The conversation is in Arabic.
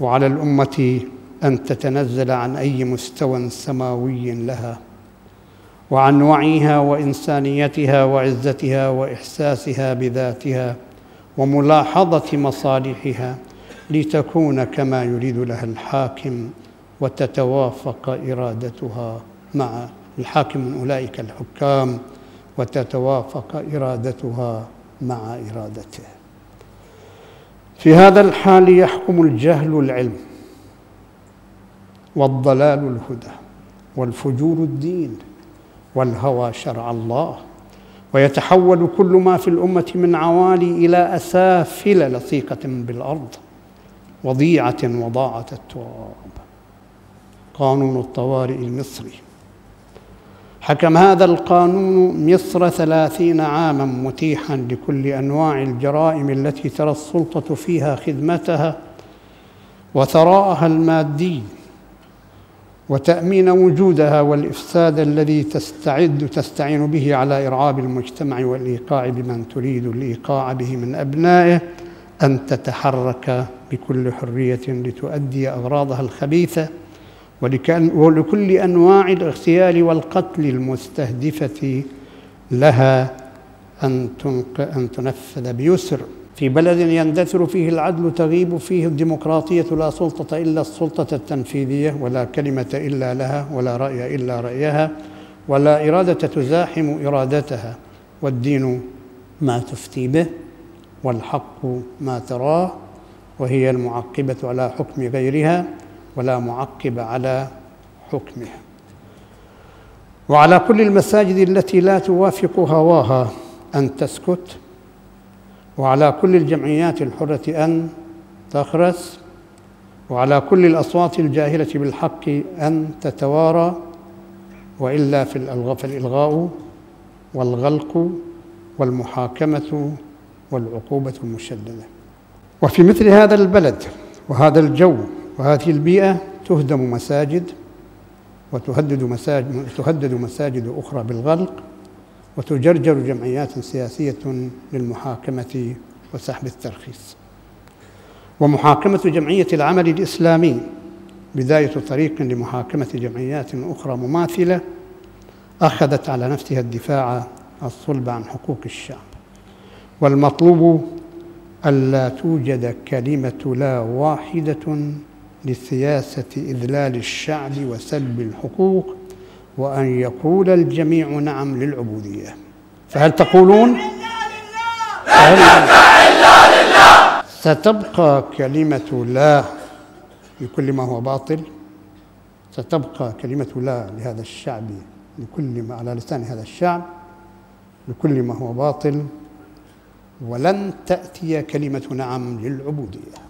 وعلى الأمة أن تتنزل عن أي مستوى سماوي لها، وعن وعيها وإنسانيتها وعزتها وإحساسها بذاتها وملاحظة مصالحها لتكون كما يريد لها الحاكم وتتوافق إرادتها مع الحاكم من أولئك الحكام وتتوافق إرادتها مع إرادته. في هذا الحال يحكم الجهل العلم، والضلال الهدى، والفجور الدين، والهوى شرع الله، ويتحول كل ما في الأمة من عوالي إلى أسافل لصيقة بالأرض وضيعة وضاعة التراب. قانون الطوارئ المصري، حكم هذا القانون مصر 30 عاماً متيحاً لكل أنواع الجرائم التي ترى السلطة فيها خدمتها وثراءها المادي وتأمين وجودها، والإفساد الذي تستعين به على إرعاب المجتمع والإيقاع بمن تريد الإيقاع به من أبنائه أن تتحرك بكل حرية لتؤدي أغراضها الخبيثة، ولكل أنواع الاغتيال والقتل المستهدفة لها أن تنفذ بيسر. في بلد يندثر فيه العدل تغيب فيه الديمقراطية، لا سلطة إلا السلطة التنفيذية، ولا كلمة إلا لها، ولا رأي إلا رأيها، ولا إرادة تزاحم إرادتها، والدين ما تفتي به، والحق ما تراه، وهي المعقبة على حكم غيرها ولا معقب على حكمها. وعلى كل المساجد التي لا توافق هواها أن تسكت، وعلى كل الجمعيات الحرة أن تخرس، وعلى كل الأصوات الجاهرة بالحق أن تتوارى، وإلا فالإلغاء والغلق والمحاكمة والعقوبة المشددة. وفي مثل هذا البلد وهذا الجو وهذه البيئة تهدم مساجد، وتهدد مساجد أخرى بالغلق، وتجرجر جمعيات سياسية للمحاكمة وسحب الترخيص. ومحاكمة جمعية العمل الإسلامي بداية طريق لمحاكمة جمعيات أخرى مماثلة أخذت على نفسها الدفاع الصلب عن حقوق الشعب. والمطلوب ألا توجد كلمة لا واحدة لسياسة إذلال الشعب وسلب الحقوق، وأن يقول الجميع نعم للعبودية. فهل تقولون؟ لا ننفع إلا لله. ستبقى كلمة لا لكل ما هو باطل، ستبقى كلمة لا لهذا الشعب، لكل ما على لسان هذا الشعب، لكل ما هو باطل، ولن تأتي كلمة نعم للعبودية.